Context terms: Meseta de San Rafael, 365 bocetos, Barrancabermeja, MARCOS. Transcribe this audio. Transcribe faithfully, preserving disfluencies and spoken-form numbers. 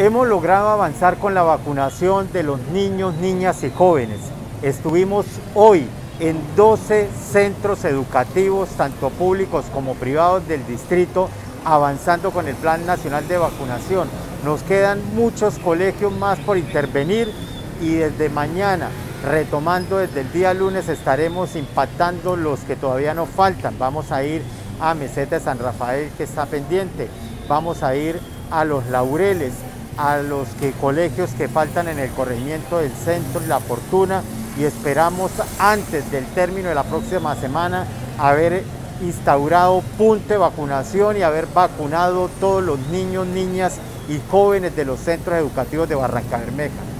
Hemos logrado avanzar con la vacunación de los niños, niñas y jóvenes. Estuvimos hoy en doce centros educativos, tanto públicos como privados del distrito, avanzando con el Plan Nacional de Vacunación. Nos quedan muchos colegios más por intervenir y desde mañana, retomando desde el día lunes, estaremos impactando los que todavía nos faltan. Vamos a ir a Meseta de San Rafael, que está pendiente. Vamos a ir a Los Laureles, a los que, colegios que faltan en el corregimiento del centro, La Fortuna, y esperamos antes del término de la próxima semana haber instaurado punto de vacunación y haber vacunado todos los niños, niñas y jóvenes de los centros educativos de Barrancabermeja.